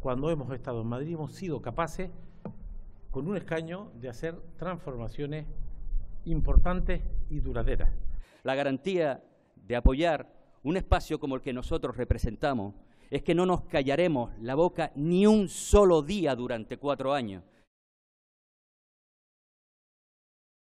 cuando hemos estado en Madrid, hemos sido capaces, con un escaño, de hacer transformaciones importantes y duraderas. La garantía de apoyar un espacio como el que nosotros representamos es que no nos callaremos la boca ni un solo día durante 4 años.